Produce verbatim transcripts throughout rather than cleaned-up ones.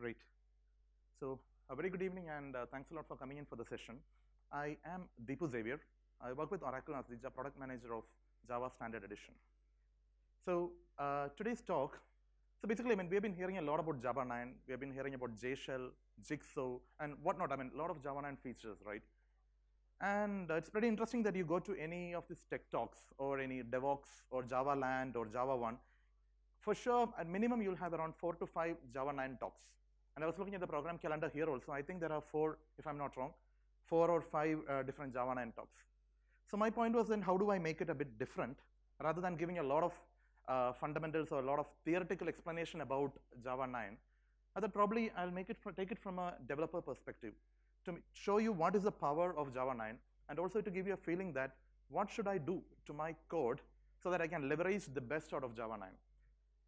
Great. So a very good evening, and uh, thanks a lot for coming in for the session. I am Deepu Xavier. I work with Oracle as the product manager of Java Standard Edition. So uh, today's talk, so basically, I mean, we have been hearing a lot about Java nine. We have been hearing about JShell, Jigsaw, and whatnot. I mean, a lot of Java nine features, right? And uh, it's pretty interesting that you go to any of these tech talks or any DevOps or Java Land or Java One. For sure, at minimum, you'll have around four to five Java nine talks. And I was looking at the program calendar here also. I think there are four, if I'm not wrong, four or five uh, different Java nine talks. So my point was then, how do I make it a bit different? Rather than giving a lot of uh, fundamentals or a lot of theoretical explanation about Java nine, I thought probably I'll make it for, take it from a developer perspective, to show you what is the power of Java nine, and also to give you a feeling that what should I do to my code so that I can leverage the best out of Java nine.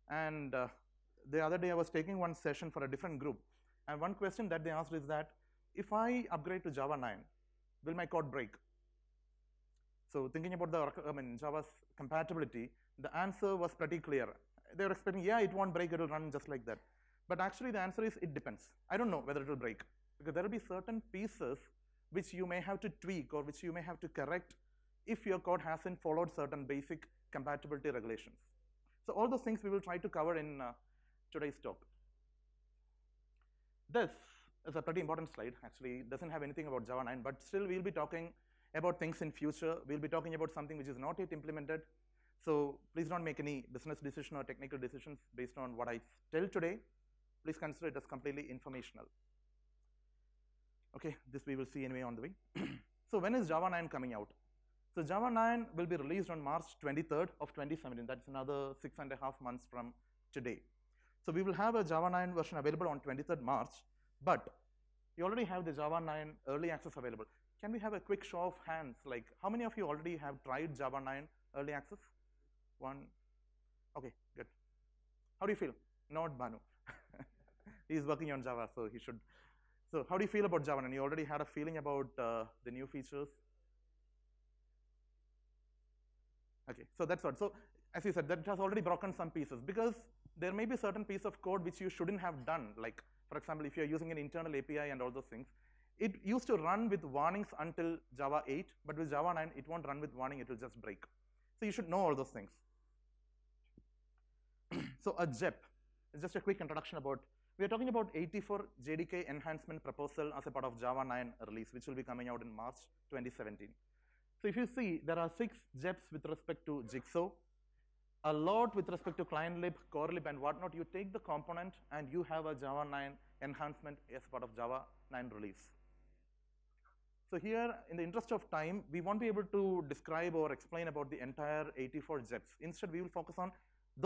And uh, the other day I was taking one session for a different group, and one question that they asked is that, if I upgrade to Java nine, will my code break? So thinking about the I mean, Java's compatibility, the answer was pretty clear. They were expecting, yeah, it won't break, it will run just like that. But actually the answer is, it depends. I don't know whether it will break, because there will be certain pieces which you may have to tweak or which you may have to correct if your code hasn't followed certain basic compatibility regulations. So all those things we will try to cover in uh, today's talk. This is a pretty important slide, actually. It doesn't have anything about Java nine, but still we'll be talking about things in future. We'll be talking about something which is not yet implemented. So please don't make any business decision or technical decisions based on what I tell today. Please consider it as completely informational. Okay, this we will see anyway on the way. So when is Java nine coming out? So Java nine will be released on March twenty-third of twenty seventeen. That's another six and a half months from today. So we will have a Java nine version available on twenty-third March, but you already have the Java nine early access available. Can we have a quick show of hands? Like, how many of you already have tried Java nine early access? One. Okay, good. How do you feel? Not Bhanu. He's working on Java, so he should. So how do you feel about Java nine? You already had a feeling about uh, the new features? Okay, so that's what. So as you said, that has already broken some pieces, because there may be certain piece of code which you shouldn't have done. Like, for example, if you're using an internal A P I and all those things, it used to run with warnings until Java eight, but with Java nine, it won't run with warning, it will just break. So you should know all those things. So a J E P, just a quick introduction about, we are talking about eighty-four J D K enhancement proposal as a part of Java nine release, which will be coming out in March twenty seventeen. So if you see, there are six J E Ps with respect to Jigsaw, a lot with respect to client lib, core lib, and whatnot. You take the component and you have a Java nine enhancement as part of Java nine release. So here, in the interest of time, we won't be able to describe or explain about the entire eighty-four J E Ps. Instead, we will focus on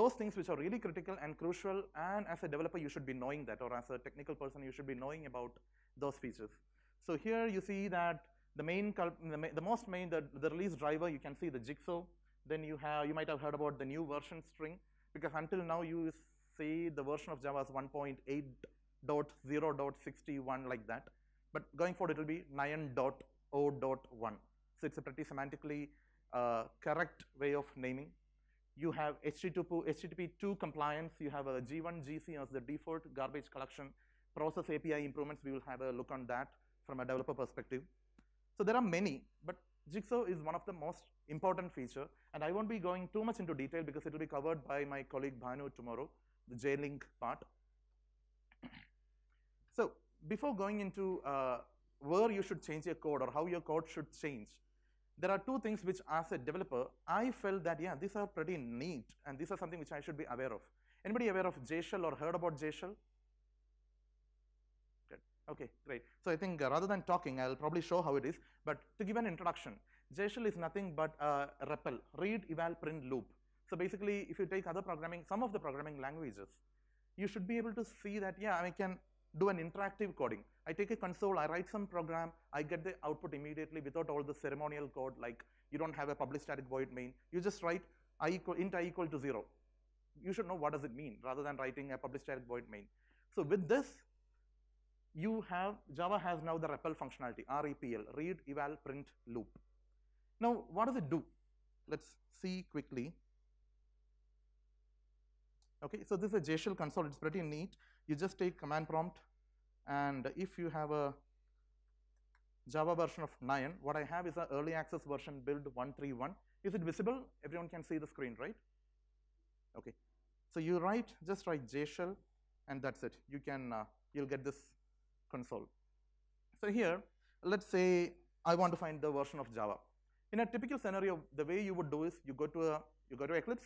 those things which are really critical and crucial, and as a developer, you should be knowing that, or as a technical person, you should be knowing about those features. So here you see that The main, the most main, the, the release driver, you can see the Jigsaw. Then you have, you might have heard about the new version string, because until now you see the version of Java is one point eight dot zero dot sixty-one, like that. But going forward, it will be nine dot zero dot one. So it's a pretty semantically uh, correct way of naming. You have H T T P two compliance. You have a G one G C as the default garbage collection. Process A P I improvements, we will have a look on that from a developer perspective. So there are many, but Jigsaw is one of the most important feature, and I won't be going too much into detail because it will be covered by my colleague Bhanu tomorrow, the JLink part. So before going into uh, where you should change your code or how your code should change, there are two things which as a developer, I felt that, yeah, these are pretty neat, and these are something which I should be aware of. Anybody aware of JShell or heard about JShell? Okay, great. So I think uh, rather than talking, I'll probably show how it is. But to give an introduction, JShell is nothing but a R E P L, read, eval, print, loop. So basically, if you take other programming, some of the programming languages, you should be able to see that, yeah, I can do an interactive coding. I take a console, I write some program, I get the output immediately without all the ceremonial code, like you don't have a public static void main. You just write I equal, int I equal to zero. You should know what does it mean, rather than writing a public static void main. So with this, you have, Java has now the R E P L functionality, R E P L, read, eval, print, loop. Now, what does it do? Let's see quickly. Okay, so this is a JShell console. It's pretty neat. you just take command prompt, and if you have a Java version of nine, what I have is an early access version build one three one. Is it visible? Everyone can see the screen, right? Okay. So you write, just write JShell, and that's it. You can, uh, you'll get this console. So here, let's say I want to find the version of Java. In a typical scenario, the way you would do is you go to a, you go to Eclipse,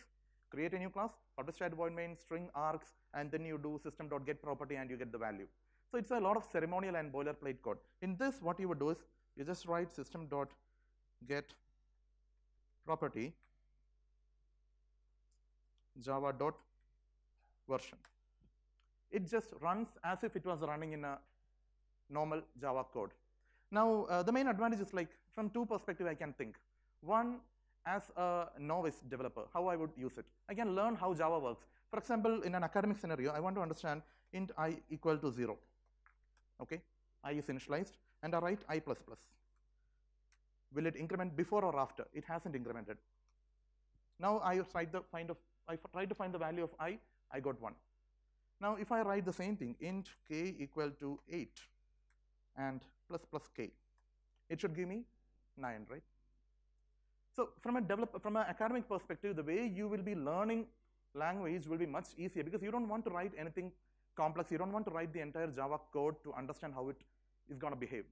create a new class, publish that void main, string args, and then you do system.get property and you get the value. So it's a lot of ceremonial and boilerplate code. In this, what you would do is you just write system.get property java.version. It just runs as if it was running in a normal Java code. Now, uh, the main advantage is, like, from two perspectives I can think. One, as a novice developer, how I would use it. I can learn how Java works. For example, in an academic scenario, I want to understand int I equal to zero. Okay, I is initialized, and I write I plus plus. Will it increment before or after? It hasn't incremented. Now I write the find of, I try to find the value of I, I got one. Now if I write the same thing, int k equal to eight, and plus plus k, it should give me nine, right? So from a develop, from an academic perspective, the way you will be learning language will be much easier, because you don't want to write anything complex. You don't want to write the entire Java code to understand how it is going to behave.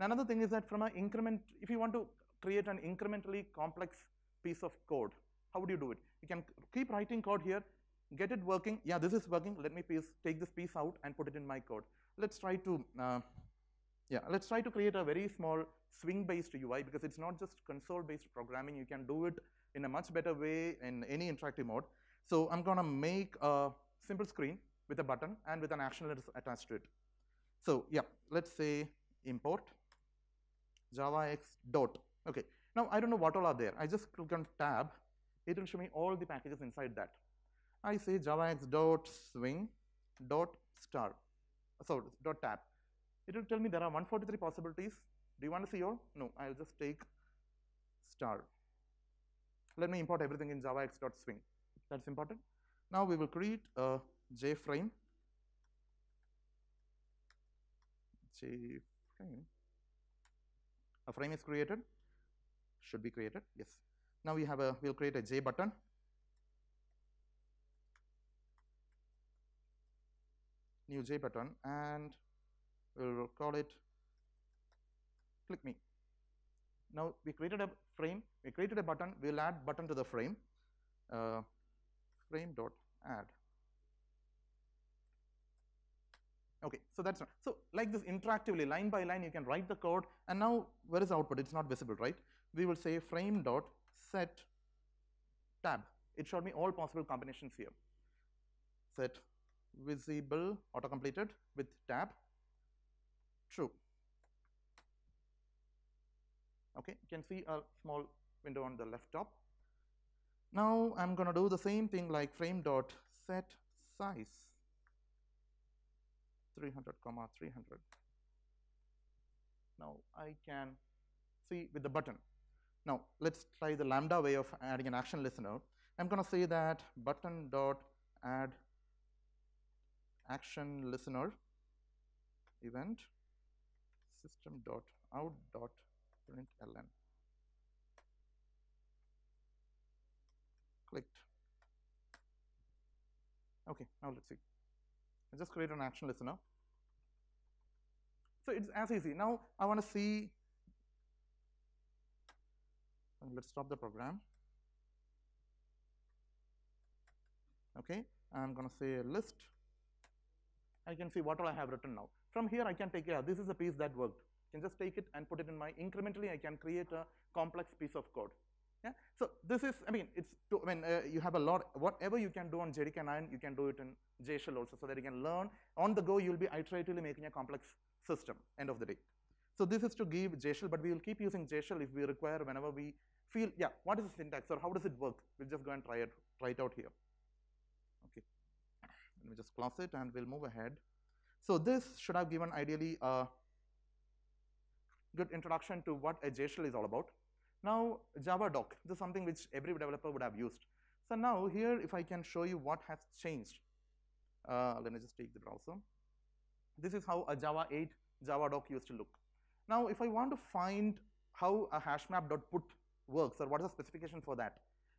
And another thing is that from an increment, if you want to create an incrementally complex piece of code, how would you do it? You can keep writing code here, get it working. Yeah, this is working. Let me piece, take this piece out and put it in my code. Let's try to, uh, yeah, let's try to create a very small swing-based U I, because it's not just console-based programming. You can do it in a much better way in any interactive mode. So I'm going to make a simple screen with a button and with an action that is attached to it. So yeah, let's say import javax dot. Okay. Now I don't know what all are there. I just click on tab. It will show me all the packages inside that. I say javax dot swing dot star. Sorry, dot tab. It will tell me there are one forty-three possibilities. Do you want to see all? No, I'll just take star. Let me import everything in javax.swing. That's important. Now we will create a JFrame. JFrame. A frame is created. Should be created. Yes. Now we have a. We'll create a J button. New J button, and we'll call it click me. Now we created a frame. We created a button. We'll add button to the frame. Uh, frame dot add. Okay, so that's not, so like this interactively, line by line, you can write the code. And now where is the output? It's not visible, right? We will say frame dot set tab. It showed me all possible combinations here. Set visible auto completed with tab true. Okay, you can see a small window on the left top. Now I'm going to do the same thing, like frame dot set size. three hundred comma three hundred. Now I can see with the button. Now let's try the lambda way of adding an action listener. I'm going to say that button dot add action listener event system dot out dot println clicked. Okay, now let's see. I just create an action listener. So it's as easy. Now I want to see. And let's stop the program. Okay, I'm going to say list. I can see what all I have written now. From here, I can take it out. This is a piece that worked. I can just take it and put it in my incrementally. I can create a complex piece of code. Yeah. So this is, I mean, it's, to, I mean, uh, you have a lot, whatever you can do on J D K nine, you can do it in JShell also, so that you can learn. On the go, you'll be iteratively making a complex system, end of the day. So this is to give JShell, but we will keep using JShell if we require whenever we feel, yeah, what is the syntax or how does it work? We'll just go and try it, try it out here. Okay. Let me just close it and we'll move ahead. So this should have given ideally a good introduction to what a JShell is all about. Now, Java doc, this is something which every developer would have used. So now here, if I can show you what has changed. Uh, let me just take the browser. This is how a Java eight Javadoc used to look. Now, if I want to find how a hashmap.put works or what is the specification for that,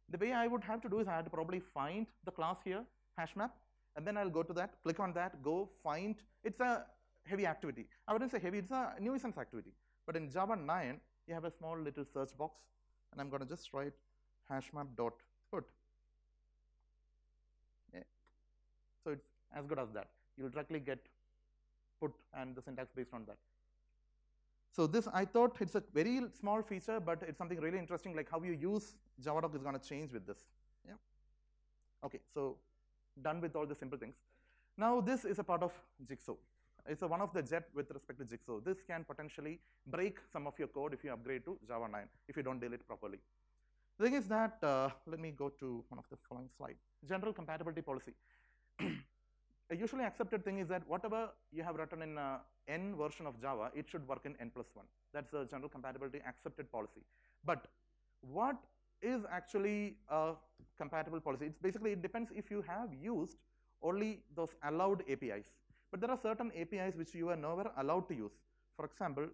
the way I would have to do is I had to probably find the class here, hashmap, and then I'll go to that, click on that, go find. It's a heavy activity. I wouldn't say heavy, it's a nuisance activity. But in Java nine, you have a small little search box, and I'm going to just write hashmap.put. Yeah. So it's as good as that. You'll directly get put and the syntax based on that. So this, I thought it's a very small feature, but it's something really interesting, like how you use Javadoc is going to change with this. Yeah. Okay, so done with all the simple things. Now this is a part of Jigsaw. It's a one of the J E P with respect to Jigsaw. This can potentially break some of your code if you upgrade to Java nine, if you don't deal it properly. The thing is that, uh, let me go to one of the following slide. General compatibility policy. A usually accepted thing is that whatever you have written in uh, N version of Java, it should work in N plus one. That's the general compatibility accepted policy. But what is actually a compatible policy? It's basically, it depends if you have used only those allowed A P Is. But there are certain A P Is which you are never allowed to use. For example,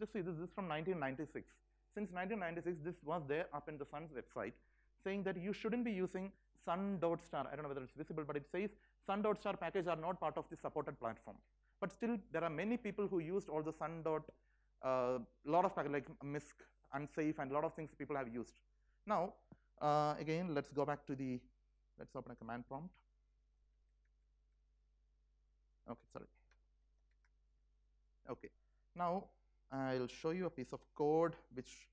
just see this, this is from nineteen ninety-six. Since nineteen ninety-six, this was there up in the Sun's website, saying that you shouldn't be using sun dot star. I don't know whether it's visible, but it says sun dot star package are not part of the supported platform. But still, there are many people who used all the sun dot, uh, lot of packages like misc, unsafe, and a lot of things people have used. Now, uh, again, let's go back to the, let's open a command prompt. Okay, sorry. Okay, now I'll show you a piece of code which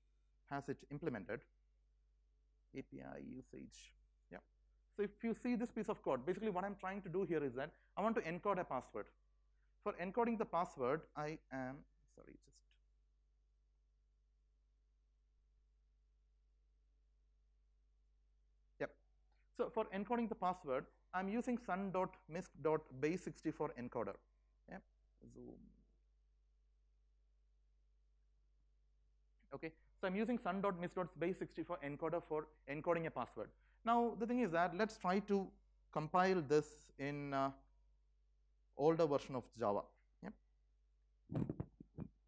has it implemented. A P I usage, yeah. So if you see this piece of code, basically what I'm trying to do here is that I want to encode a password. For encoding the password, I am, sorry, just, yep. So for encoding the password, I'm using sun.misc.base sixty-four encoder, yep, zoom. Okay. So I'm using sun.misc.base sixty-four encoder for encoding a password. Now the thing is that let's try to compile this in uh, older version of Java. Yep.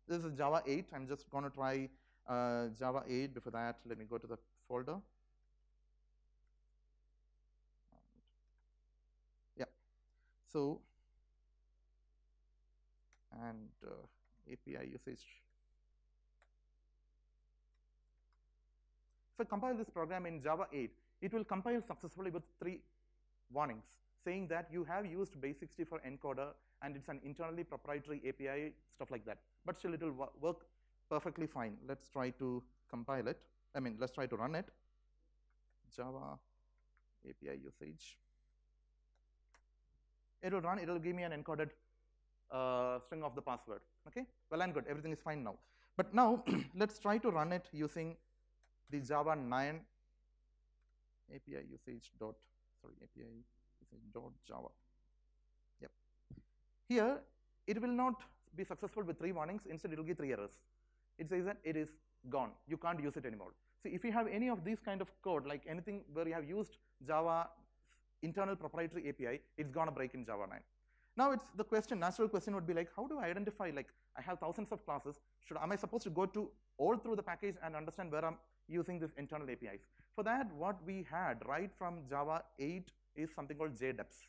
This is Java eight. I'm just going to try uh, Java eight. Before that, let me go to the folder. Yeah. So and uh, A P I usage. If I compile this program in Java eight, it will compile successfully with three warnings, saying that you have used base sixty-four encoder and it's an internally proprietary A P I, stuff like that. But still, it will work perfectly fine. Let's try to compile it. I mean, let's try to run it. Java A P I usage. It will run. It will give me an encoded uh, string of the password. Okay, well and good. Everything is fine now. But now, let's try to run it using the Java nine A P I usage dot, sorry, A P I usage dot Java. Yep. Here, it will not be successful with three warnings. Instead, it will give three errors. It says that it is gone. You can't use it anymore. So if you have any of these kind of code, like anything where you have used Java internal proprietary A P I, it's going to break in Java nine. Now it's the question, natural question would be like, how do I identify, like I have thousands of classes, should, am I supposed to go to all through the package and understand where I'm using this internal A P Is? For that, what we had right from Java eight is something called JDeps,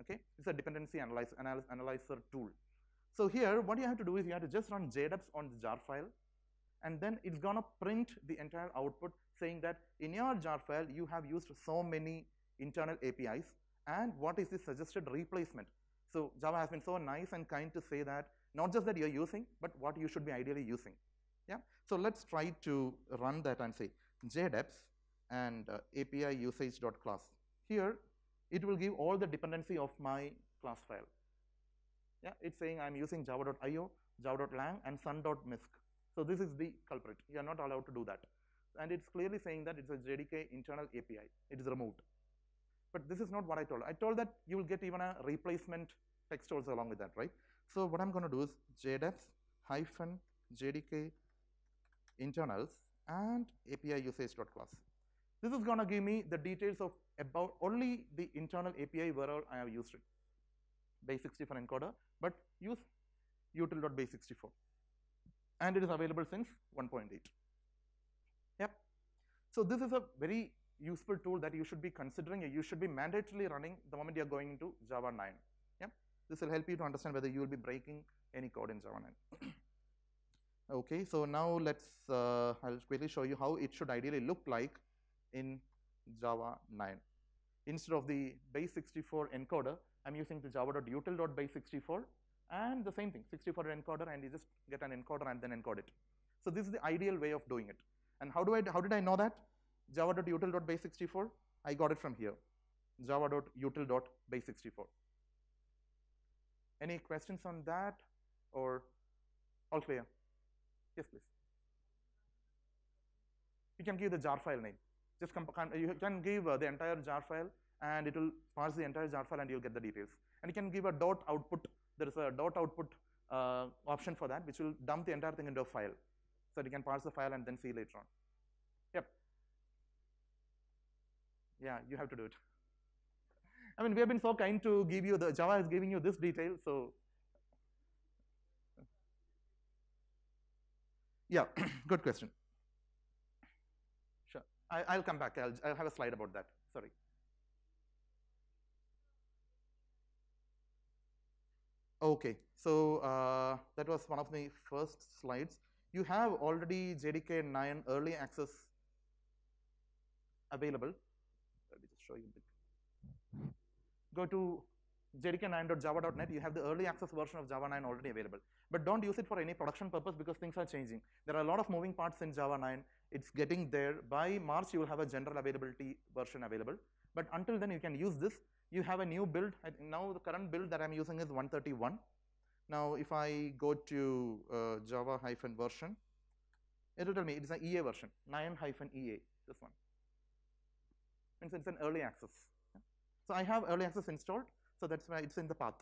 okay? It's a dependency analyzer, analyzer tool. So here, what you have to do is you have to just run JDeps on the jar file, and then it's gonna print the entire output saying that in your jar file, you have used so many internal A P Is, and what is the suggested replacement? So Java has been so nice and kind to say that not just that you're using, but what you should be ideally using. Yeah. So let's try to run that and say JDeps and uh, A P I usage.class. Here, it will give all the dependency of my class file. Yeah, it's saying I'm using java dot i o, java dot lang, and sun.misc. So this is the culprit. You're not allowed to do that. And it's clearly saying that it's a J D K internal A P I. It is removed. But this is not what I told. I told that you will get even a replacement text also along with that, right? So what I'm going to do is JDeps hyphen J D K internals and A P I usage.class. This is going to give me the details of about only the internal A P I where I have used it. base sixty-four encoder, but use util.base sixty-four, and it is available since one point eight. Yep. So this is a very useful tool that you should be considering. You should be mandatorily running the moment you are going into Java nine. Yep. This will help you to understand whether you will be breaking any code in Java nine. Okay, so now let's, uh, I'll quickly show you how it should ideally look like in Java nine. Instead of the base sixty-four encoder, I'm using the java.util.base sixty-four, and the same thing, sixty-four encoder, and you just get an encoder and then encode it. So this is the ideal way of doing it. And how do I, how did I know that? java.util.base sixty-four, I got it from here, java.util.base sixty-four. Any questions on that, or all clear? Yes, please. You can give the jar file name. Just you can give the entire jar file, and it will parse the entire jar file, and you'll get the details. And you can give a dot output. There is a dot output uh, option for that, which will dump the entire thing into a file, so you can parse the file and then see later on. Yep. Yeah, you have to do it. I mean, we have been so kind to give you the Java is giving you this detail, so. Yeah, good question. Sure, I, I'll come back. I'll, I'll have a slide about that. Sorry. Okay, so uh, that was one of the first slides. You have already J D K nine early access available. Let me just show you a bit. Go to J D K nine dot java dot net, you have the early access version of Java nine already available. But don't use it for any production purpose, because things are changing. There are a lot of moving parts in Java nine. It's getting there. By March, you will have a general availability version available. But until then, you can use this. You have a new build. Now, the current build that I'm using is one thirty-one. Now, if I go to uh, java-version, it will tell me it's an E A version, nine E A, this one. And so it's an early access. So I have early access installed. So that's why it's in the path.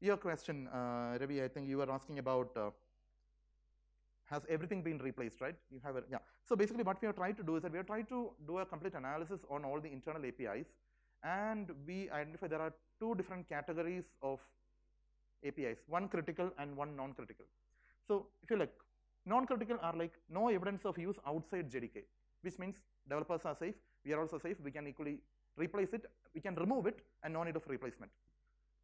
Your question, uh, Ravi, I think you were asking about, uh, has everything been replaced, right? You have a, yeah. So basically what we are trying to do is that we are trying to do a complete analysis on all the internal A P Is, and we identify there are two different categories of A P Is, one critical and one non-critical. So if you look, non-critical are like no evidence of use outside J D K, which means developers are safe, we are also safe, we can equally replace it, we can remove it, and no need of replacement.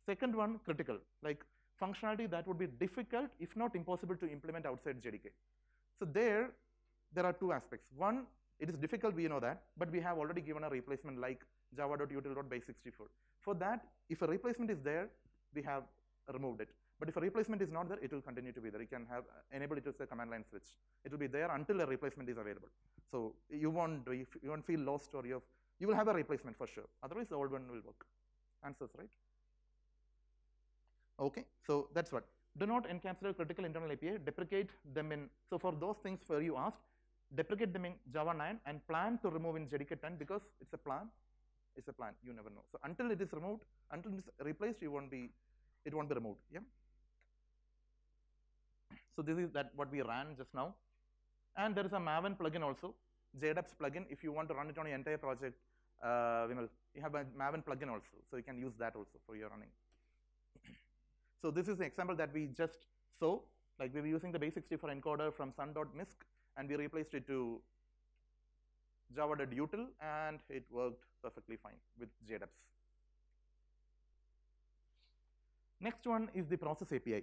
Second one, critical, like functionality that would be difficult, if not impossible, to implement outside J D K. So there, there are two aspects. One, it is difficult, we know that, but we have already given a replacement like java.util.base sixty-four. For that, if a replacement is there, we have removed it. But if a replacement is not there, it will continue to be there. You can have enable it to say command line switch. It will be there until a replacement is available. So you won't, you won't feel lost, or you have, you will have a replacement for sure. Otherwise, the old one will work. Answers, right? Okay, so that's what. Do not encapsulate critical internal A P I, deprecate them in, so for those things where you asked, deprecate them in Java nine and plan to remove in J D K ten, because it's a plan, it's a plan, you never know. So until it is removed, until it's replaced, you won't be, it won't be removed, yeah? So this is that what we ran just now. And there is a Maven plugin also, JDeps plugin, if you want to run it on your entire project. Uh, you have a Maven plugin also, so you can use that also for your running. So this is the example that we just saw. Like we were using the base sixty-four encoder from sun.misc, and we replaced it to java.util, and it worked perfectly fine with JDeps. Next one is the process A P I.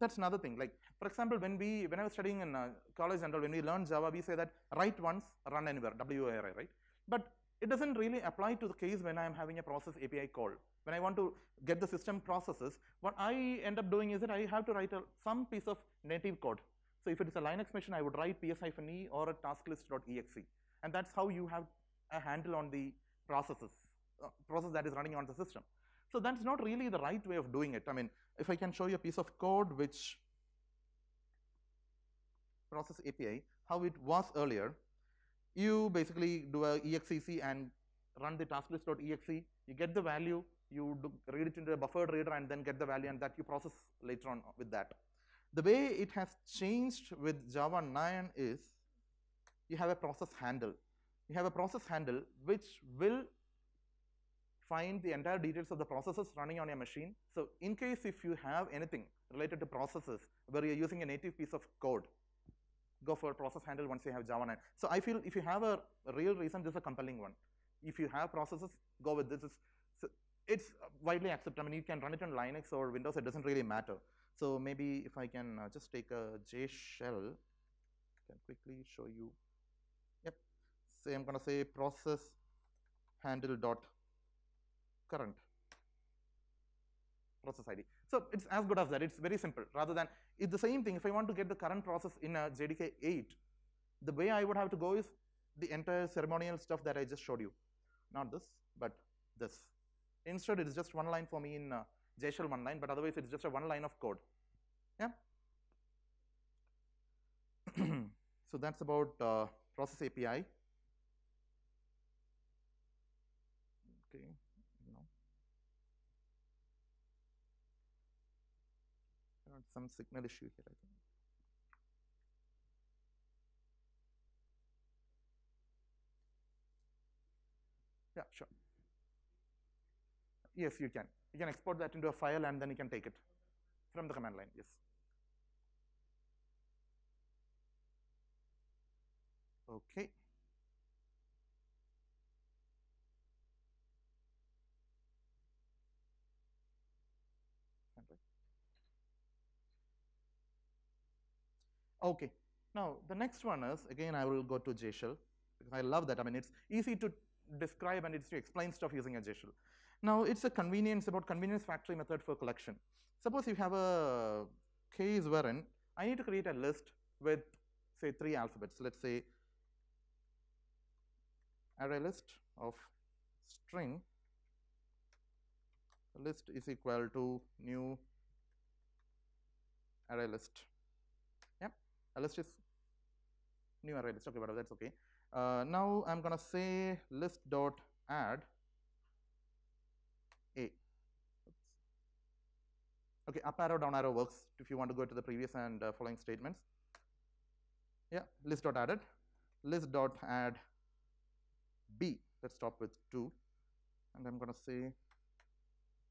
That's another thing. Like, for example, when we, when I was studying in uh, college and all, when we learn Java, we say that write once, run anywhere, W O R A, right? But it doesn't really apply to the case when I'm having a process A P I call. When I want to get the system processes, what I end up doing is that I have to write a, some piece of native code. So if it is a Linux machine, I would write ps-e or a tasklist.exe. And that's how you have a handle on the processes, uh, process that is running on the system. So that's not really the right way of doing it. I mean, if I can show you a piece of code which process A P I, how it was earlier, you basically do a exec and run the tasklist.exe, you get the value, you do read it into a buffered reader and then get the value, and that you process later on with that. The way it has changed with Java nine is you have a process handle. You have a process handle which will find the entire details of the processes running on your machine. So in case if you have anything related to processes where you're using a native piece of code, go for process handle once you have Java nine. So I feel if you have a real reason, this is a compelling one. If you have processes, go with this. So it's widely accepted. I mean, you can run it on Linux or Windows, it doesn't really matter. So maybe if I can just take a JShell, I can quickly show you. Yep. So I'm going to say process handle dot current process I D. So it's as good as that. It's very simple. Rather than, it's the same thing. If I want to get the current process in a J D K eight, the way I would have to go is the entire ceremonial stuff that I just showed you. Not this, but this. Instead, it's just one line for me in uh, JShell one line, but otherwise it's just a one line of code. Yeah. So that's about uh, process A P I. Okay. No. Some signal issue here, I think. Yeah, sure. Yes, you can. You can export that into a file and then you can take it from the command line, yes. Okay. Okay. Now, the next one is, again, I will go to JShell because I love that. I mean, it's easy to describe and it's to explain stuff using a JShell. Now, it's a convenience, about convenience factory method for collection. Suppose you have a case wherein I need to create a list with, say, three alphabets. Let's say array list of string, list is equal to new array list. Uh, let's just new array list. Okay, whatever, that's okay. Uh, now I'm gonna say list dot add a. Oops. Okay, up arrow, down arrow works if you want to go to the previous and uh, following statements. Yeah, list dot added, list dot add b. Let's stop with two, and I'm gonna say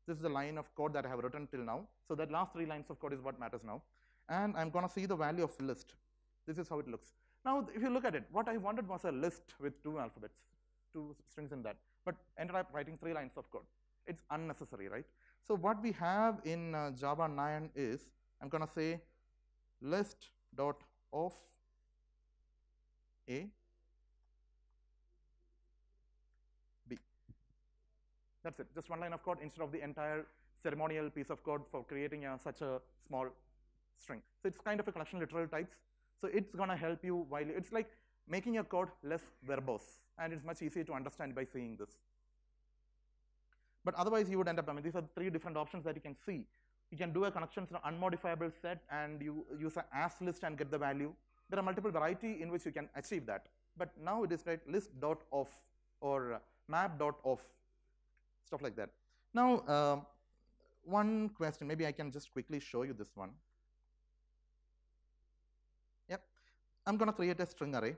this is the line of code that I have written till now. So that last three lines of code is what matters now. And I'm going to see the value of list. This is how it looks. Now, if you look at it, what I wanted was a list with two alphabets, two strings in that, but ended up writing three lines of code. It's unnecessary, right? So what we have in uh, Java nine is, I'm going to say list dot of a b. That's it, just one line of code instead of the entire ceremonial piece of code for creating a, such a small string. So it's kind of a collection of literal types. So it's going to help you while you, it's like making your code less verbose, and it's much easier to understand by seeing this. But otherwise you would end up, I mean, these are three different options that you can see. You can do a connections in an unmodifiable set and you use an as list and get the value. There are multiple variety in which you can achieve that. But now it is like list.of or map.of, stuff like that. Now, uh, one question, maybe I can just quickly show you this one. I'm going to create a string array.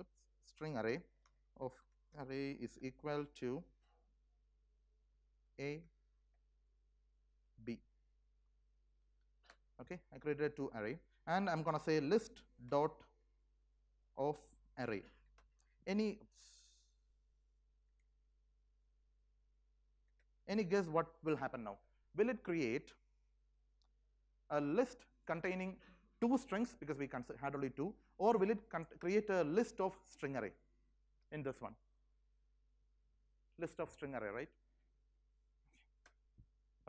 Oops, string array of array is equal to a, b. Okay, I created a two array, and I'm going to say list dot of array. Any oops, any guess what will happen now? Will it create a list containing two strings, because we had only two, or will it create a list of string array in this one? List of string array, right?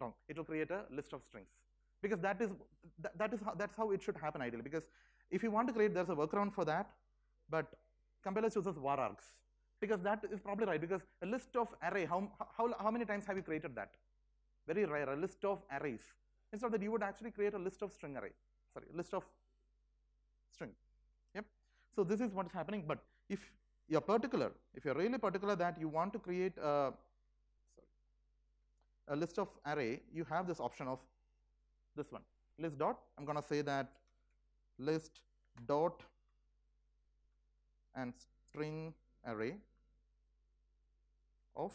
Wrong. It will create a list of strings, because that is that, that is how, that's how it should happen ideally. Because if you want to create, there's a workaround for that, but compiler chooses var args, because that is probably right. Because a list of array, how how how many times have you created that? Very rare. A list of arrays. Instead of that, you would actually create a list of string array, sorry, list of string, yep. So this is what is happening, but if you're particular, if you're really particular that you want to create a, sorry, a list of array, you have this option of this one, list dot, I'm gonna say that list dot and string array of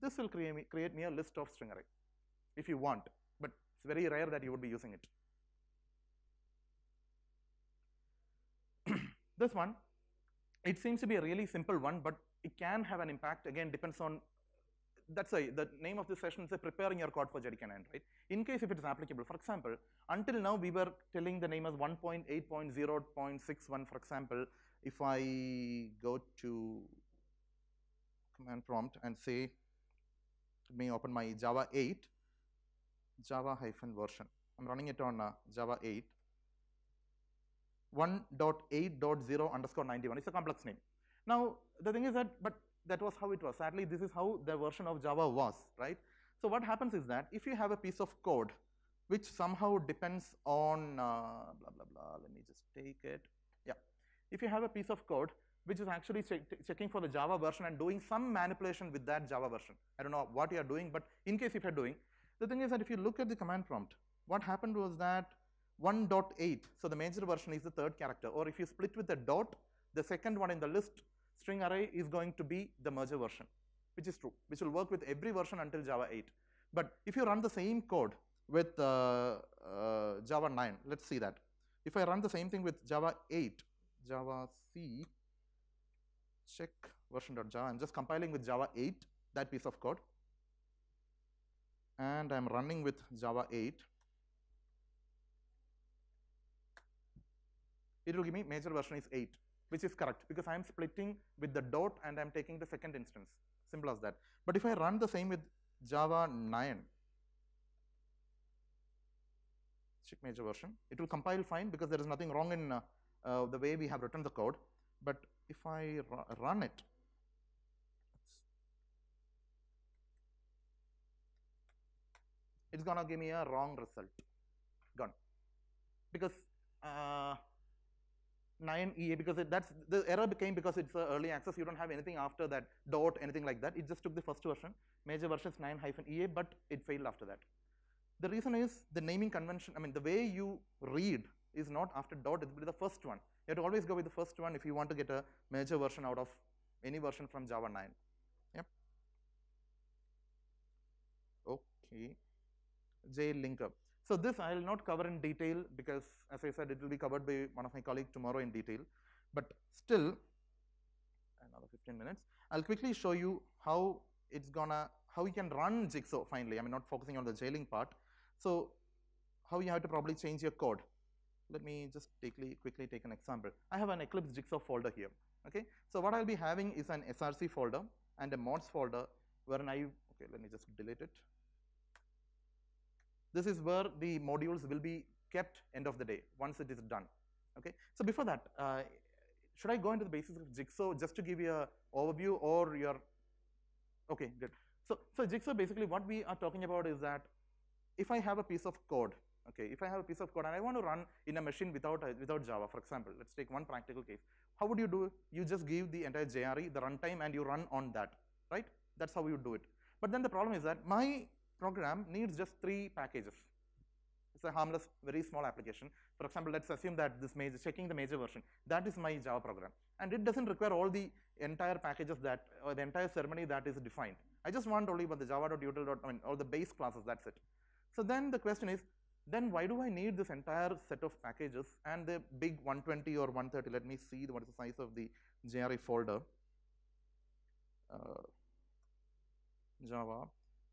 this will create me, create me a list of string array if you want, but it's very rare that you would be using it. This one, it seems to be a really simple one, but it can have an impact. Again, depends on, that's why the name of this session is preparing your code for J D K nine, right? In case if it is applicable, for example, until now we were telling the name as one point eight point zero point sixty-one, for example. If I go to command prompt and say, let me open my Java eight, Java hyphen version. I'm running it on uh, Java eight. one point eight point zero underscore ninety-one. It's a complex name. Now, the thing is that, but that was how it was. Sadly, this is how the version of Java was, right? So what happens is that if you have a piece of code which somehow depends on uh, blah, blah, blah, let me just take it. Yeah. If you have a piece of code which is actually check, checking for the Java version and doing some manipulation with that Java version. I don't know what you are doing, but in case if you're doing, the thing is that if you look at the command prompt, what happened was that one point eight, so the major version is the third character, or if you split with a dot, the second one in the list string array is going to be the merger version, which is true, which will work with every version until Java eight. But if you run the same code with uh, uh, Java nine, let's see that. If I run the same thing with Java eight, Java C, check version.java, I'm just compiling with Java eight, that piece of code, and I'm running with Java eight. It will give me major version is eight, which is correct because I am splitting with the dot and I am taking the second instance. Simple as that. But if I run the same with Java nine, check major version, it will compile fine because there is nothing wrong in uh, uh, the way we have written the code. But if I run it, it's gonna give me a wrong result. Gone. Because uh, nine E A, because it, that's the error became because it's uh, early access. You don't have anything after that dot, anything like that. It just took the first version, major versions nine E A, but it failed after that. The reason is the naming convention. I mean, the way you read is not after dot, it will be the first one. You have to always go with the first one if you want to get a major version out of any version from Java nine. Yep. Okay. JLink up. So this I will not cover in detail because, as I said, it will be covered by one of my colleagues tomorrow in detail. But still, another fifteen minutes. I'll quickly show you how it's gonna, how you can run Jigsaw finally. I mean, not focusing on the JLink part. So how you have to probably change your code. Let me just take, quickly take an example. I have an Eclipse Jigsaw folder here. Okay. So what I'll be having is an S R C folder and a mods folder wherein I, okay, let me just delete it. This is where the modules will be kept end of the day once it is done. Okay. So before that, uh, should I go into the basics of Jigsaw just to give you an overview or your, okay, good. So, so Jigsaw basically what we are talking about is that if I have a piece of code, okay, if I have a piece of code and I want to run in a machine without, without Java, for example, let's take one practical case. How would you do it? You just give the entire J R E, the runtime, and you run on that, right? That's how you do it. But then the problem is that my program needs just three packages. It's a harmless, very small application. For example, let's assume that this major, checking the major version, that is my Java program. And it doesn't require all the entire packages that, or the entire ceremony that is defined. I just want only about the java.util. I mean, or the base classes, that's it. So then the question is, then why do I need this entire set of packages and the big one twenty or one thirty? Let me see what is the size of the J R E folder. Uh, Java,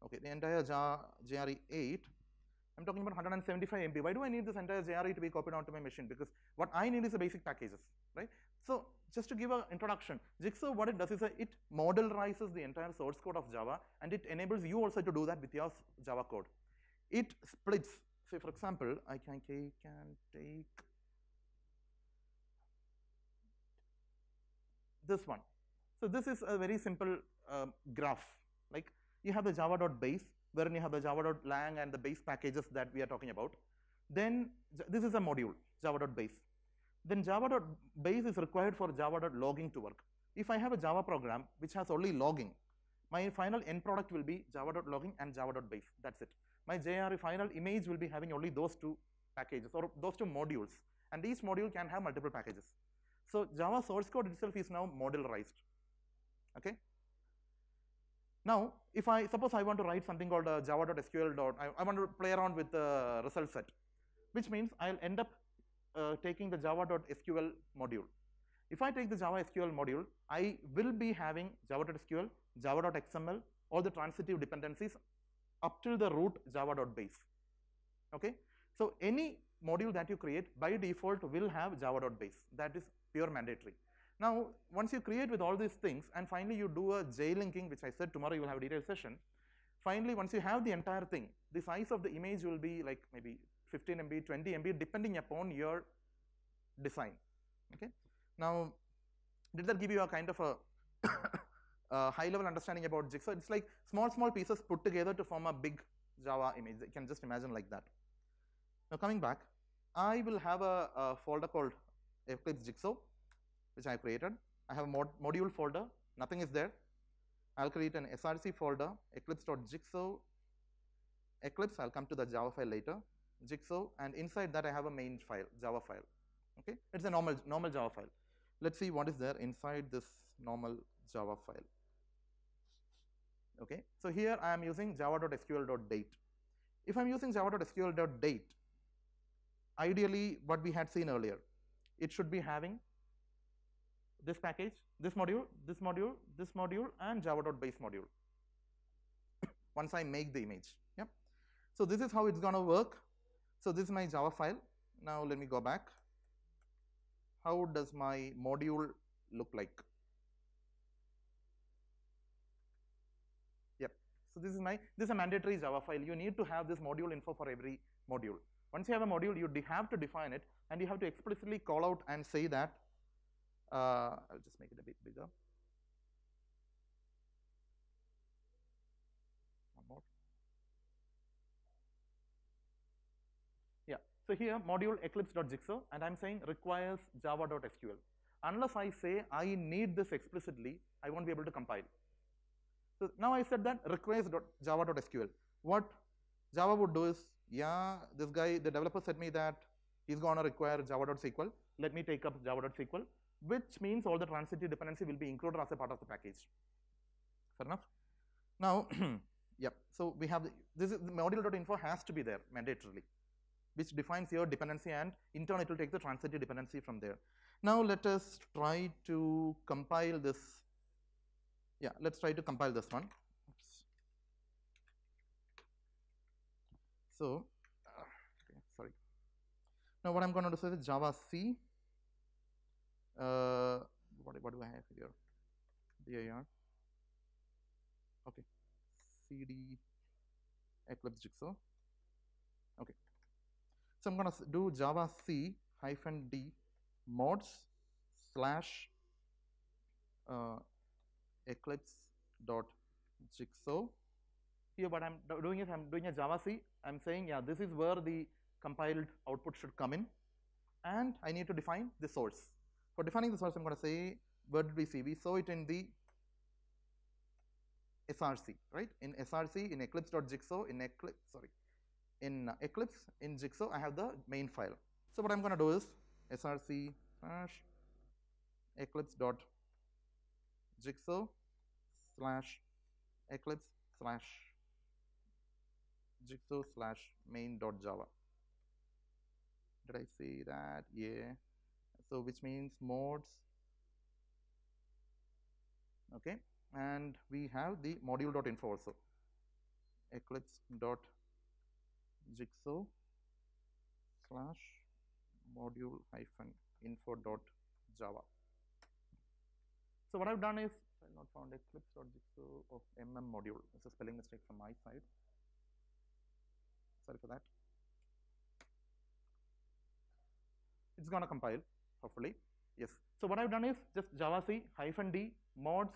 okay, the entire J R E eight, I'm talking about one seventy-five M B. Why do I need this entire J R E to be copied onto my machine? Because what I need is the basic packages, right? So just to give an introduction, Jigsaw, what it does is it modularizes the entire source code of Java and it enables you also to do that with your Java code. It splits. Say, for example, I can, can take this one. So this is a very simple um, graph. Like you have the java.base, wherein you have the java.lang and the base packages that we are talking about. Then this is a module, java.base. Then java.base is required for java.logging to work. If I have a Java program which has only logging, my final end product will be java.logging and java.base. That's it. My J R E final image will be having only those two packages or those two modules, and each module can have multiple packages. So Java source code itself is now modularized. okay. Now, if I suppose I want to write something called uh, java.sql. I, I want to play around with the result set, which means I'll end up uh, taking the java.sql module. If I take the Java S Q L module, I will be having java.sql, java.xml, all the transitive dependencies up till the root java.base, okay. So, any module that you create by default will have java.base, that is pure mandatory. Now, once you create with all these things and finally you do a J linking, which I said tomorrow you will have a detailed session. Finally, once you have the entire thing, the size of the image will be like maybe fifteen M B, twenty M B, depending upon your design, okay. Now, did that give you a kind of a, a high level understanding about Jigsaw? It's like small, small pieces put together to form a big Java image. You can just imagine like that. Now, coming back, I will have a, a folder called Eclipse Jigsaw, which I created. I have a mod, module folder, nothing is there. I'll create an S R C folder, eclipse.jigsaw, Eclipse, I'll come to the Java file later, Jigsaw, and inside that I have a main file, Java file, okay? It's a normal, normal Java file. Let's see what is there inside this normal Java file, okay? So here I am using java.sql.date. If I'm using java.sql.date, ideally what we had seen earlier, it should be having this package, this module, this module, this module, and java.base module once I make the image, yep. So this is how it's gonna work. So this is my Java file. Now let me go back. How does my module look like? Yep. So this is my, this is a mandatory Java file. You need to have this module info for every module. Once you have a module, you have to define it and you have to explicitly call out and say that. Uh, I'll just make it a bit bigger. One more. Yeah. So here module eclipse.jigsaw, and I'm saying requires java.sql. Unless I say I need this explicitly, I won't be able to compile. So now I said that requires java.sql. What Java would do is, yeah, this guy, the developer said me that he's gonna require java.sql. Let me take up java.sql, which means all the transitive dependency will be included as a part of the package. Fair enough? Now, yep, so we have, the, this is the module.info has to be there mandatorily, which defines your dependency, and in turn it will take the transitive dependency from there. Now let us try to compile this, yeah, let's try to compile this one. Oops. So, okay, sorry. Now what I'm going to do is Java C. Uh, what, what do I have here? dir, okay, cd Eclipse Jigsaw, okay. So I'm gonna do Java C hyphen D mods slash uh, Eclipse dot Jigsaw. Here what I'm doing is I'm doing a Java C. I'm saying, yeah, this is where the compiled output should come in, and I need to define the source. For defining the source, I'm going to say, where did we see? We saw it in the S R C, right? In S R C, in eclipse.jigsaw, in Eclipse, sorry, in Eclipse, in Jigsaw, I have the main file. So what I'm going to do is src slash eclipse.jigsaw slash eclipse slash jigsaw slash main.java. Did I say that? Yeah. So which means mods, okay, and we have the module.info also, eclipse.jigsaw slash module hyphen info.java. So what I've done is, I've not found eclipse.jigsaw of mm module, it's a spelling mistake from my side, sorry for that. It's gonna compile. Hopefully, yes. So what I've done is just Java C hyphen D mods,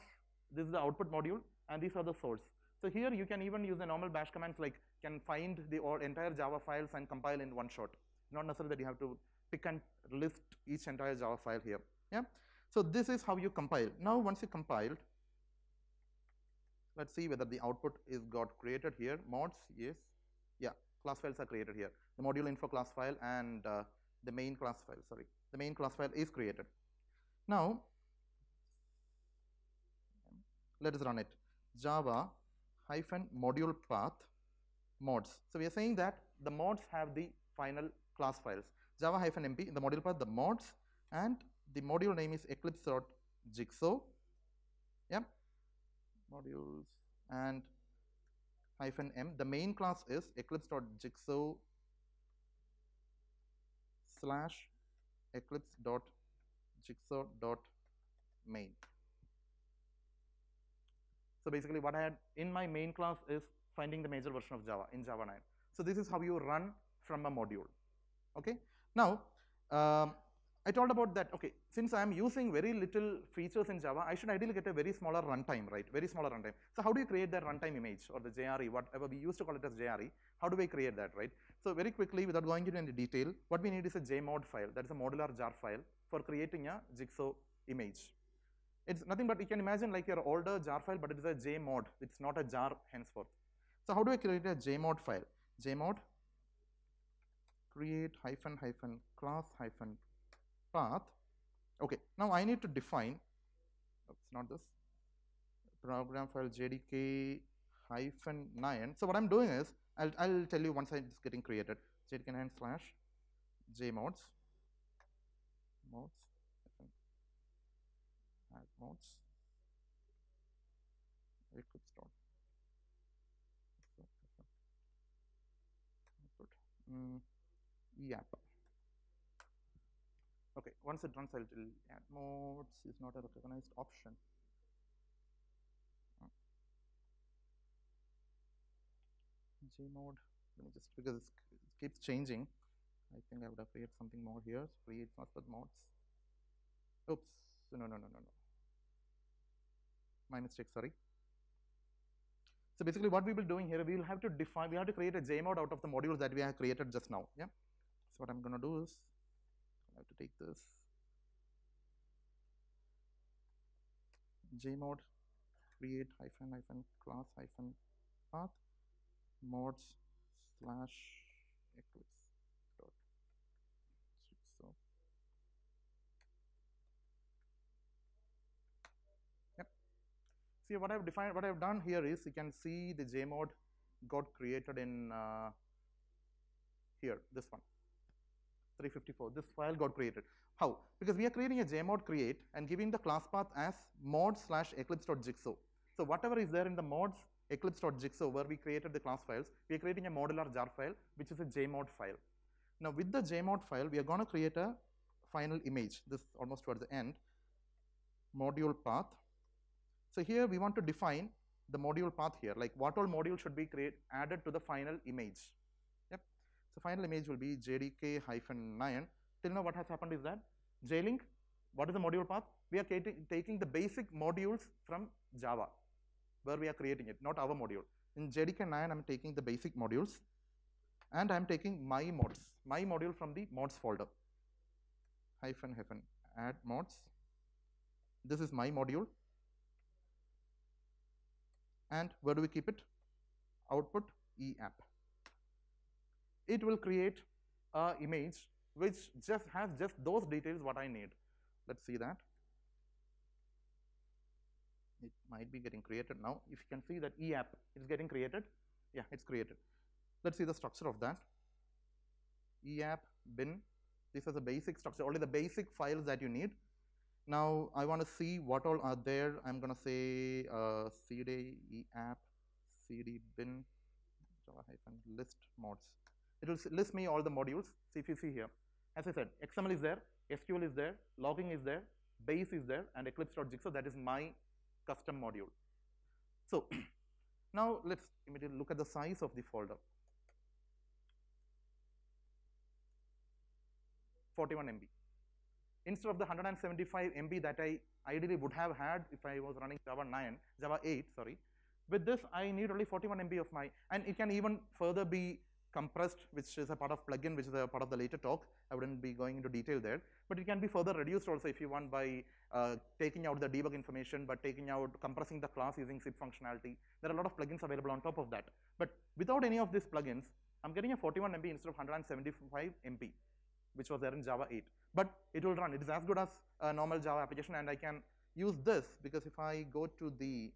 this is the output module, and these are the source. So here you can even use the normal bash commands, like can find the or entire Java files and compile in one shot. Not necessarily that you have to pick and list each entire Java file here, yeah. So this is how you compile. Now once you compiled, let's see whether the output is got created here, mods, yes, yeah, class files are created here. The module info class file and uh, the main class file, sorry. The main class file is created. Now, Let us run it. Java hyphen module path mods. So we are saying that the mods have the final class files. Java hyphen mp in the module path, the mods, and the module name is eclipse.jigsaw. Yep. Modules and hyphen m. The main class is eclipse.jigsaw slash eclipse.jigsaw.main. So basically what I had in my main class is finding the major version of Java in Java nine. So this is how you run from a module. Okay. Now, um, I told about that, okay, since I am using very little features in Java, I should ideally get a very smaller runtime, right? Very smaller runtime. So how do you create that runtime image or the J R E, whatever we used to call it as J R E? How do we create that, right? So very quickly, without going into any detail, what we need is a J mod file, that is a modular jar file for creating a Jigsaw image. It's nothing but you can imagine like your older jar file, but it is a J mod. It's not a jar henceforth. So how do I create a J mod file? J mod create hyphen hyphen class hyphen path. Okay, now I need to define, it's not this, program file J D K hyphen nine. So what I'm doing is, I'll, I'll tell you once it's getting created, J D K nine slash jmods, mods, add mods, eclipse dot. Mm, yep. Okay, once it runs, I'll tell add modes is not a recognized option. J mod, let me just, because it keeps changing, I think I would have created something more here. So create master mods. Oops, no, no, no, no, no. My mistake, sorry. So basically what we will be doing here, we will have to define, we have to create a J mod out of the modules that we have created just now, yeah. So what I'm going to do is, I have to take this J mod create hyphen hyphen class hyphen path mods slash eclipse dot so. Yep. See what I've defined, what I've done here is you can see the J mod got created in uh, here, this one. three fifty-four, this file got created. How? Because we are creating a J mod create and giving the class path as mod slash eclipse.jigsaw. So whatever is there in the mods eclipse.jigsaw where we created the class files, we are creating a modular jar file which is a J mod file. Now with the J mod file, we are going to create a final image. This is almost towards the end. Module path. So here we want to define the module path here, like what all module should be create, added to the final image. So final image will be J D K hyphen nine. Till now what has happened is that JLink, what is the module path? We are taking the basic modules from Java where we are creating it, not our module. In J D K nine, I'm taking the basic modules and I'm taking my mods, my module from the mods folder. Hyphen hyphen add mods. This is my module. And where do we keep it? Output E app. It will create an image which just has just those details what I need. Let's see that. It might be getting created now. If you can see that E app is getting created. Yeah, it's created. Let's see the structure of that. E app, bin. This is the basic structure, only the basic files that you need. Now, I want to see what all are there. I'm going to say uh, cd E app, cd bin, java-list mods. It will list me all the modules. So if you see here, as I said, X M L is there, S Q L is there, logging is there, base is there, and eclipse.jigsaw, that is my custom module. So now let's immediately look at the size of the folder. forty-one M B. Instead of the one hundred seventy-five M B that I ideally would have had if I was running Java nine, Java eight, sorry. With this, I need only forty-one M B of my, and it can even further be compressed, which is a part of plugin, which is a part of the later talk. I wouldn't be going into detail there, but it can be further reduced also if you want by uh, taking out the debug information, but taking out, compressing the class using zip functionality. There are a lot of plugins available on top of that, but without any of these plugins, I'm getting a forty-one M B instead of one hundred seventy-five M B, which was there in Java eight, but it will run. It is as good as a normal Java application, and I can use this because if I go to the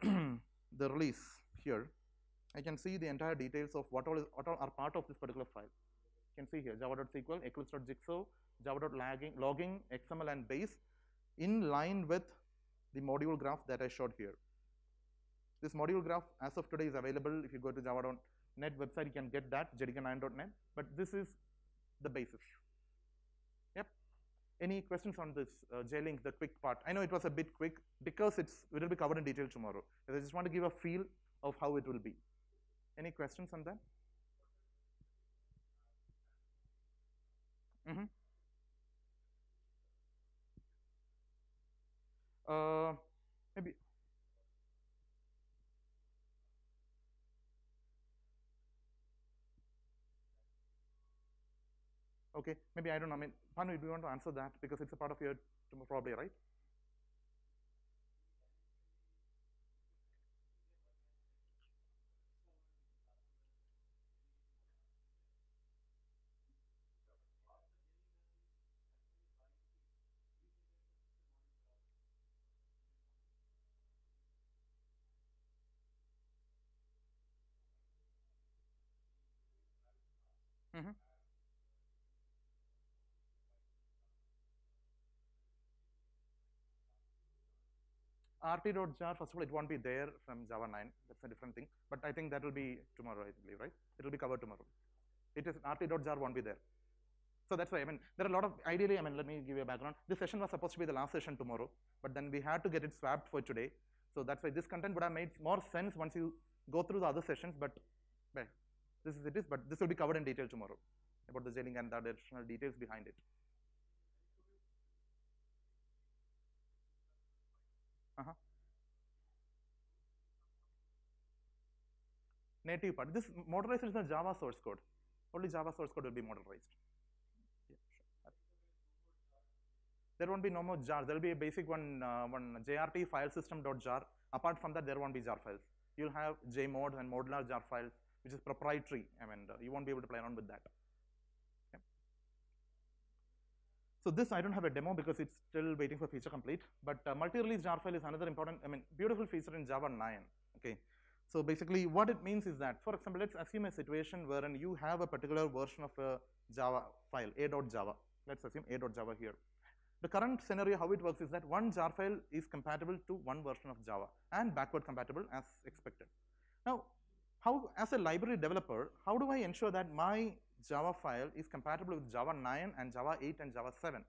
the release here, I can see the entire details of what all, is, what all are part of this particular file. You can see here java.sql, eclipse.jigsaw, java.logging, X M L and base, in line with the module graph that I showed here. This module graph as of today is available. If you go to java dot net website, you can get that, J D K nine dot net, but this is the basis. Yep. Any questions on this uh, JLink, the quick part? I know it was a bit quick because it's, it will be covered in detail tomorrow. I just want to give a feel of how it will be. Any questions on that? Mm-hmm. Uh, maybe. Okay, maybe I don't know. I mean, Bhanu, do you want to answer that because it's a part of your tomorrow, probably, right? Mm-hmm. R T.jar, first of all, it won't be there from java nine. That's a different thing. But I think that will be tomorrow, I believe, right? It will be covered tomorrow. It is R T.jar won't be there. So that's why, I mean, there are a lot of, ideally, I mean, let me give you a background. This session was supposed to be the last session tomorrow, but then we had to get it swapped for today. So that's why this content would have made more sense once you go through the other sessions, but well, this is it is, but this will be covered in detail tomorrow about the JLink and the additional details behind it. Uh-huh. Native part. This modularization is the Java source code. Only Java source code will be modularized. Yeah, sure. There won't be no more jar. There will be a basic one, uh, one J R T file system.jar. Apart from that, there won't be jar files. You'll have J mod and modular jar files, which is proprietary. I mean, uh, you won't be able to play around with that. Okay. So this I don't have a demo because it's still waiting for feature complete, but uh, multi-release jar file is another important, I mean, beautiful feature in Java nine, okay. So basically what it means is that, for example, let's assume a situation wherein you have a particular version of a Java file, a.java. Let's assume a.java here. The current scenario, how it works is that one jar file is compatible to one version of Java and backward compatible as expected. Now, how, as a library developer, how do I ensure that my Java file is compatible with java nine and java eight and java seven?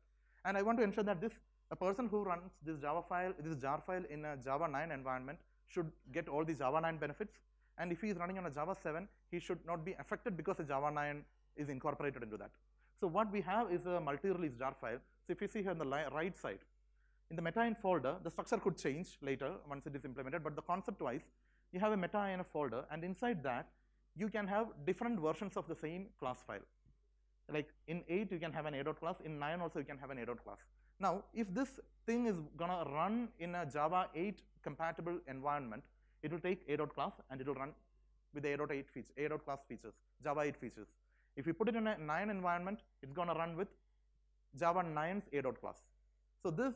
And I want to ensure that this, a person who runs this Java file, this jar file in a java nine environment should get all the java nine benefits. And if he is running on a java seven, he should not be affected because the java nine is incorporated into that. So what we have is a multi-release jar file. So if you see here on the right side, in the meta-in folder, the structure could change later once it is implemented, but the concept-wise, you have a meta I N F folder, and inside that, you can have different versions of the same class file. Like in eight, you can have an a dot class. In nine also, you can have an a dot class. Now, if this thing is gonna run in a java eight compatible environment, it will take a dot class and it will run with the a dot eight features, a dot class features, java eight features. If you put it in a nine environment, it's gonna run with java nine's a dot class. So this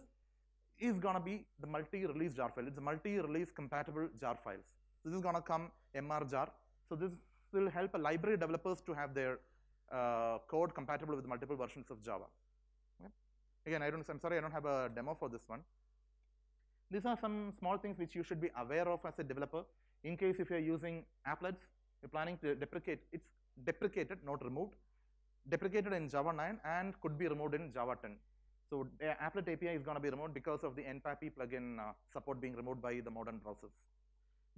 is gonna be the multi-release jar file. It's a multi-release compatible jar files. This is gonna come M R jar. So this will help a library developers to have their uh, code compatible with multiple versions of Java. Yep. Again, I don't, I'm sorry, I don't have a demo for this one. These are some small things which you should be aware of as a developer. In case if you're using applets, you're planning to deprecate, it's deprecated, not removed. Deprecated in java nine and could be removed in java ten. So uh, applet A P I is gonna be removed because of the N P A P I plugin uh, support being removed by the modern browsers.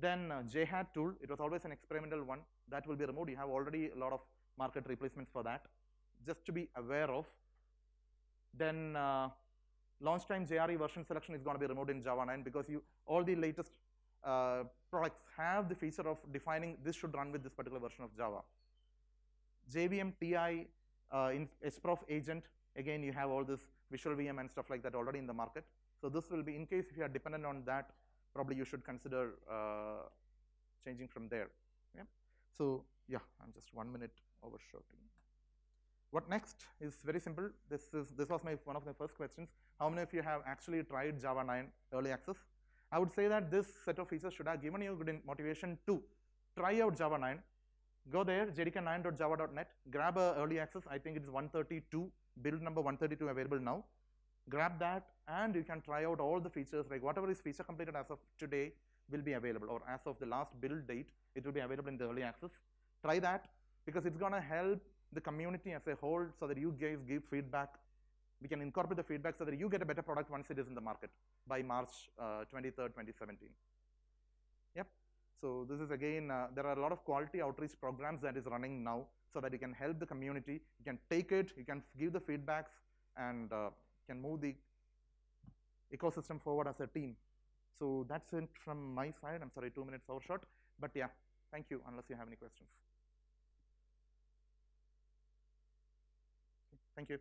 Then uh, J hat tool, it was always an experimental one. That will be removed. You have already a lot of market replacements for that, just to be aware of. Then uh, launch time J R E version selection is gonna be removed in java nine because you, all the latest uh, products have the feature of defining this should run with this particular version of Java. J V M T I uh, in H P R O F agent, again you have all this Visual V M and stuff like that already in the market. So this will be, in case if you are dependent on that, probably you should consider uh, changing from there. Yeah? So yeah, I'm just one minute overshooting. What next is very simple. This is this was my one of my first questions. How many of you have actually tried java nine early access? I would say that this set of features should have given you good motivation to try out Java nine. Go there, j d k nine dot java dot net, grab a early access. I think it's one thirty-two, build number one thirty-two available now. Grab that and you can try out all the features, like whatever is feature completed as of today will be available, or as of the last build date, it will be available in the early access. Try that, because it's going to help the community as a whole, so that you guys give feedback. We can incorporate the feedback so that you get a better product once it is in the market by March uh, twenty-third, twenty seventeen. Yep. So this is again, uh, there are a lot of quality outreach programs that is running now, so that you can help the community, you can take it, you can give the feedbacks, and uh, can move the ecosystem forward as a team. So that's it from my side. I'm sorry, two minutes overshot, but yeah, thank you, unless you have any questions. Thank you.